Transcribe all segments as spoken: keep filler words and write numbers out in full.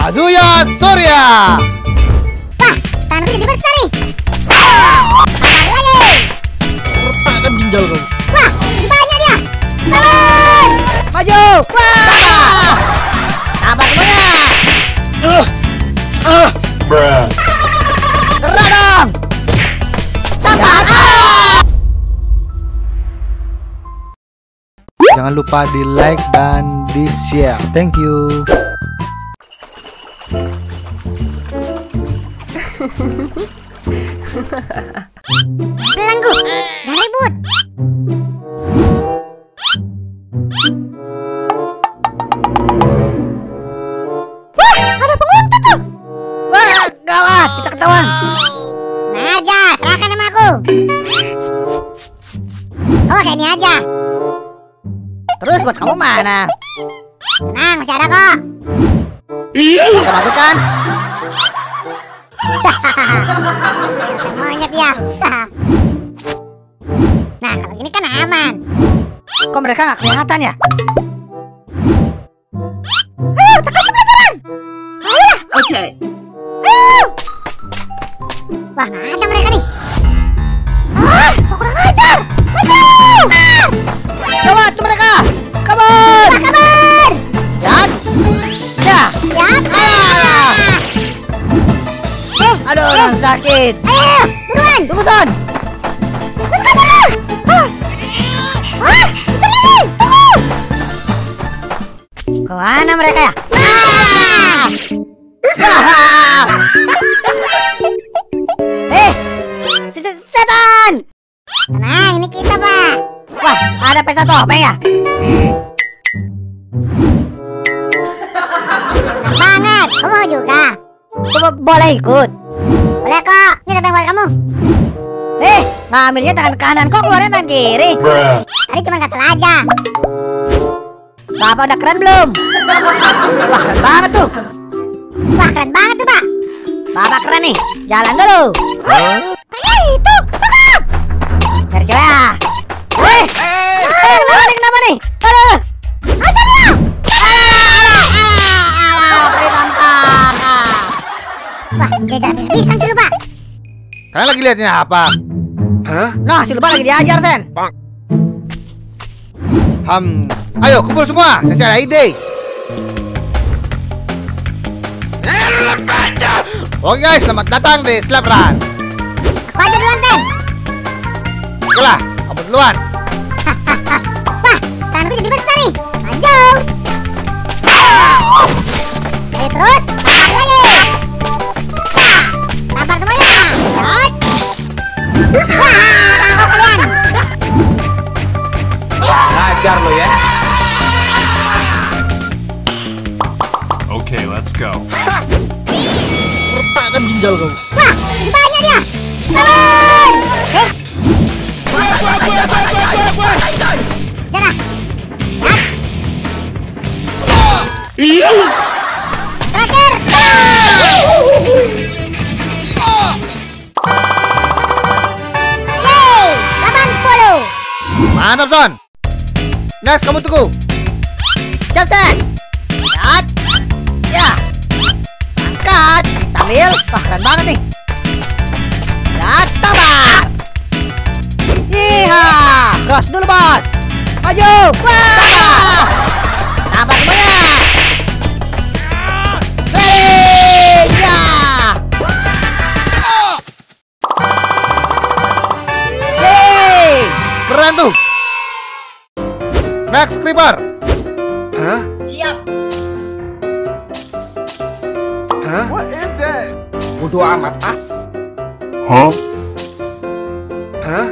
Azuya Surya. Wah, tanahku jadi besar nih. Lari lagi. Retakkan ginjal kamu. Wah, banyak dia. Bangun. Maju. Wah. Tambah semuanya. Uh, uh, bruh. Radang. Tambah. Jangan lupa di like dan di share. Thank you. Belenggu, gak ribut. Wah, ada penguntit tuh. Wah, gawat, kita ketahuan. Nah aja, serahkan sama aku. Oh, kayak ini aja. Terus buat kamu mana? Tenang, masih ada kok. Iya, kita bagus kan? Monyet ya. Nah, kalau gini kan aman. Kok mereka nggak kelihatan ya? Uh, tekan sebelah kanan. Ayolah. Oke. Uh. Wah, nggak ada mereka nih. Ah, kok kurang ajar. Gawat tuh mereka. Kabur. Nah, kabur. Dan, ya, ya. Ah. Eh, aduh, eh. sakit. Ayo, buruan. Tunggu son. Terus kabur. Ah, ah, terlebih. Tunggu. Kemana mereka ya? Ah. Ah. Eh, setan. Tenang, ini kita pak. Wah, ada pesta topeng ya? Enak banget, kamu mau juga? Bo boleh ikut? Boleh kok, ini topeng buat kamu. Eh, ngambilnya tangan kanan, kok keluarnya tangan kiri? Tadi cuma gatel aja. Bapak udah keren belum? Wah, keren banget tuh. Wah, keren banget tuh, Pak. Bapak keren nih, jalan dulu. Hah? Kayak itu, stop! Cari cewek ya. Eh, eh, kenapa nih, kenapa nih? Aduh, aduh, aduh, aduh, aduh, aduh, bisa si lupa. Kalian lagi liatnya apa? Hah? Nah, si lupa lagi diajar, Sen. Bang. Ham, ayo kumpul semua, saya ada ide. Oke guys, selamat datang di Slap Run. Aku aja duluan, Sen. Oke lah, kamu duluan. Wah, tanganku jadi besar nih. Maju. Ayo terus, lari lagi. Nah, tampar semuanya. Shot. Wah, aku kalian. Ngajar lo ya. Oke, okay, let's go. Retakkan ginjal kamu. Wah, banyak dia. Kabur. Eh. Iya. Terakhir. Hey, delapan puluh. Mantap, Son. Next, kamu tunggu. Siap, Sen. Lihat. Ya. Angkat. Tampil. Wah, keren banget nih. Lihat, tambah. Iha. Cross dulu, Bos. Maju. Wah. Tambah semuanya. Keren tuh. Next, creeper. Hah? Siap. Hah? What is that? Bodoh amat, ah. Huh? Hah?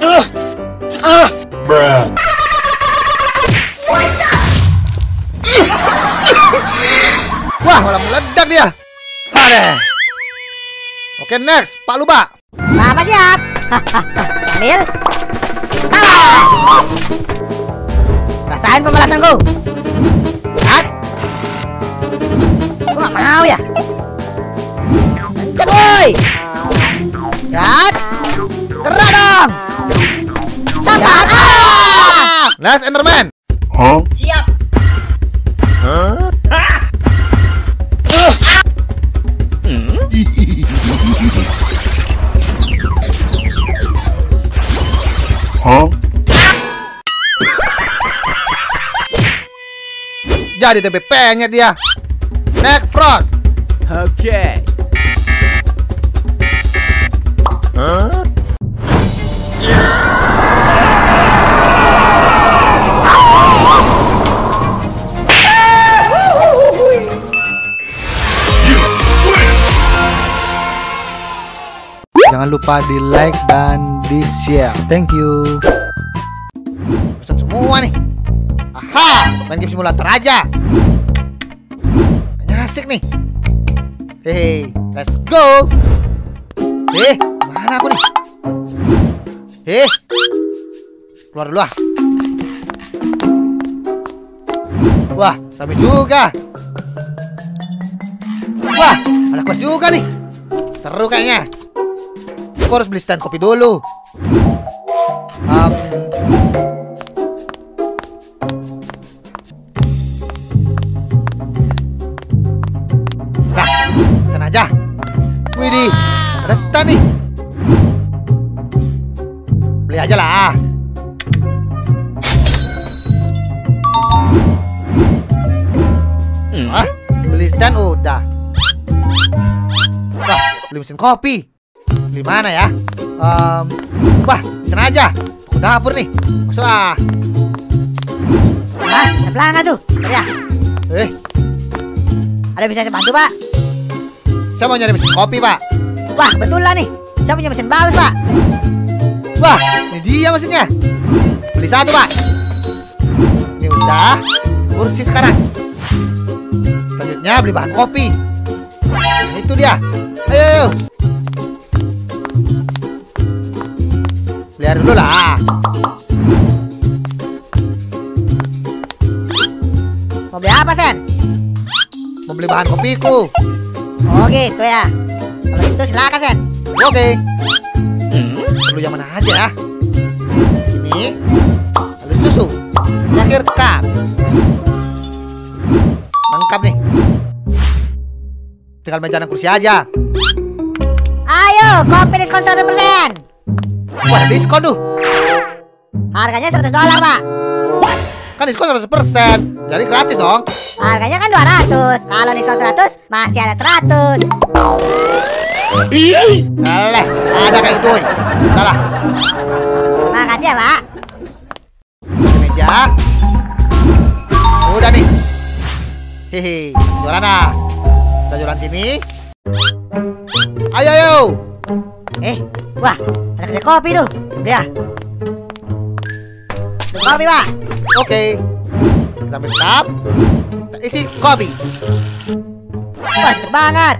Uh. Uh. Bruh. What the? Wah, malah meledak dia. Ada. Oke, next, Pak Luba. Bapak siap. Ambil. Salah. Rasain pembalasanku. Lihat. Gue gak mau ya. Kenceng woi. Lihat. Gerak dong. Tantang. Ah. Last Enderman. Huh? Siap. Huh? Wah, di T P P-nya dia. Next, Frost. Oke. Okay. Huh? Jangan lupa di like dan di share. Thank you. Pesan semua nih. Aha, main game simulator aja. Kayaknya asik nih. Hey, let's go. Eh, mana aku nih? Eh, keluar dulu ah. Wah, sampai juga. Wah, ada quest juga nih. Seru kayaknya. Aku harus beli stand kopi dulu. Um. Nah, sana aja. Widih, ada stand nih. Beli aja lah. Hmm. Ah, beli stand udah. Wah, beli mesin kopi. Di mana ya? Um, bah, sana aja. Aku dapur nih. Masuk ah. Wah, pelan-pelan tuh. Ya. Eh. Ada bisa saya bantu, Pak? Saya mau nyari mesin kopi, Pak. Wah, betul lah nih. Saya punya mesin bagus, Pak. Wah, ini dia mesinnya. Beli satu, Pak. Ini udah. Kursi sekarang. Selanjutnya beli bahan kopi. Nah, itu dia. Ayo. Lihat dulu lah. Mau beli apa, Sen? Mau beli bahan kopiku. Oh gitu ya. Kalau itu silakan, Sen. Oke. Perlu yang mana aja ya? Ini. Lalu susu. Terakhir cup. Lengkap nih. Tinggal meja dan kursi aja. Ayo, kopi diskon seratus persen. Wah, diskon tuh. Harganya seratus dolar, Pak. Kan diskon seratus persen. Jadi gratis dong. Harganya kan dua ratus. Kalau diskon seratus, masih ada seratus. Ih, eleh, ada kayak itu. Salah. Makasih ya, Pak. Meja. Udah nih. Hihi, jualan ah. Kita jualan sini. Ayo, ayo. Eh, wah, ada kedai kopi tuh. Udah. Kopi, Pak. Oke. Kita minum. Kita isi kopi. Wah, banget.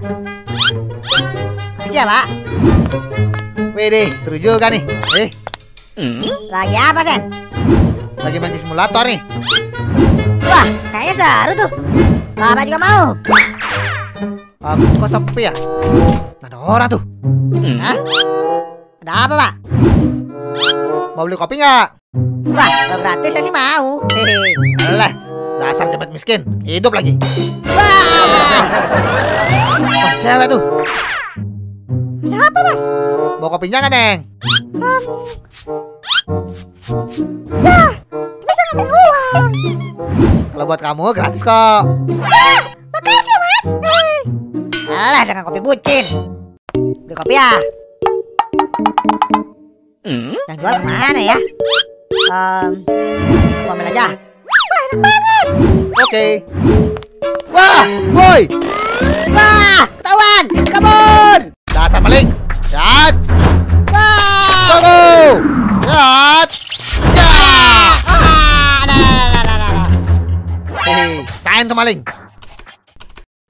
Siapa, Pak? Wede, seru juga nih. Eh. Lagi apa, Sen? Lagi main simulator nih. Wah, kayaknya seru tuh. Bapak juga mau. Um, kok sepi ya? Ada orang tuh. Hah? Ada apa, Pak? Mau beli kopi nggak? Wah, kalau gratis saya sih mau. Alah, dasar cepat miskin. Hidup lagi. Wah, wah, cewek tuh. Ada apa, Mas? Mau kopinya nggak, Neng? Um... Nah, kita sudah ambil uang. Kalau buat kamu, gratis kok. Wah, makasih, Mas. Alah, dengan kopi bucin. Beli kopi ya. Hmm? Yang jual kemana ya? Um, aku ambil aja. Wah, enak banget. Oke. Okay. Wah, woi. Wah, ketahuan. Kabur. Dasar maling. Jat. Wah. Kabur. Jat. Jat. Ah, ada, ada, ada, ada. Hei, kain sama maling.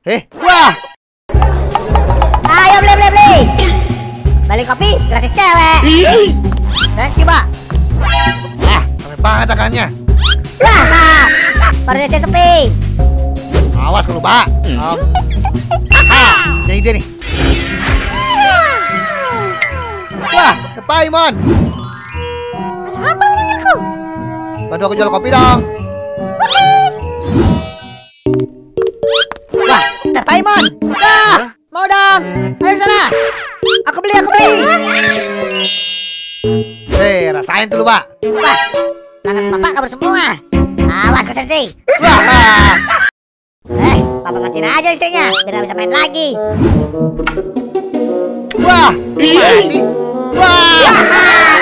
Hei, wah. Ayo beli beli beli. Balik kopi gratis cewek. Thank you, Pak. Ah, keren banget tangannya. Wah, parete sepi. Awas kalau, Pak. Um. Ah, ada ide nih. Wah, kepai, Mon. Ada apa denganku? Bantu aku jual kopi dong. Okay. Wah, kepai, Mon. Wah. Mau dong, ayo sana. Aku beli, aku beli. Hei, rasain dulu, Pak. Wah, tangan Bapak kabur semua. Awas, Sensei. Eh, papa matiin aja listriknya biar gak bisa main lagi. Wah, mati. Wah.